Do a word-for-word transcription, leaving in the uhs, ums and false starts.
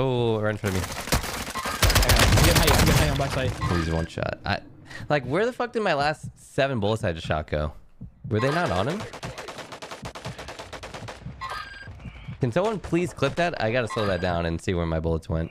Oh, right in front of me. I'm getting high, I'm getting high on black site. He's one shot. I, like, where the fuck did my last seven bullets I just shot go? Were they not on him? Can someone please clip that? I gotta slow that down and see where my bullets went.